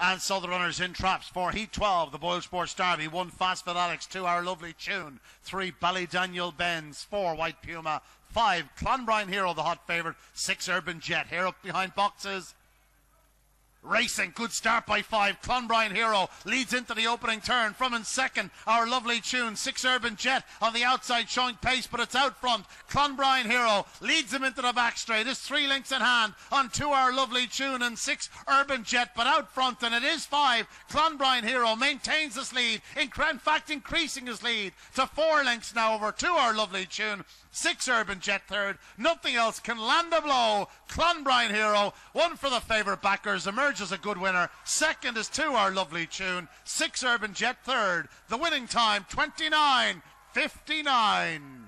And so the runners in traps for Heat 12, the Boyle Sports Derby. 1, Fast Fit Alex. 2, Our Lovely Tune. 3, Ballydaniel Benz. 4, White Puma. 5, Clonbrien Hero, the hot favourite. 6, Urban Jet. Here up behind boxes. Racing, good start by 5. Clonbrien Hero leads into the opening turn. From in second, Our Lovely Tune. 6, Urban Jet on the outside showing pace, but it's out front. Clonbrien Hero leads him into the back straight. It's 3 lengths in hand on 2, Our Lovely Tune, and 6, Urban Jet, but out front, and it is 5. Clonbrien Hero maintains his lead, in fact increasing his lead to 4 lengths now over 2, Our Lovely Tune. 6, Urban Jet third. Nothing else can land a blow. Clonbrien Hero, one for the favourite backers, emerges a good winner. Second is 2, Our Lovely Tune. 6, Urban Jet third. The winning time, 29:59.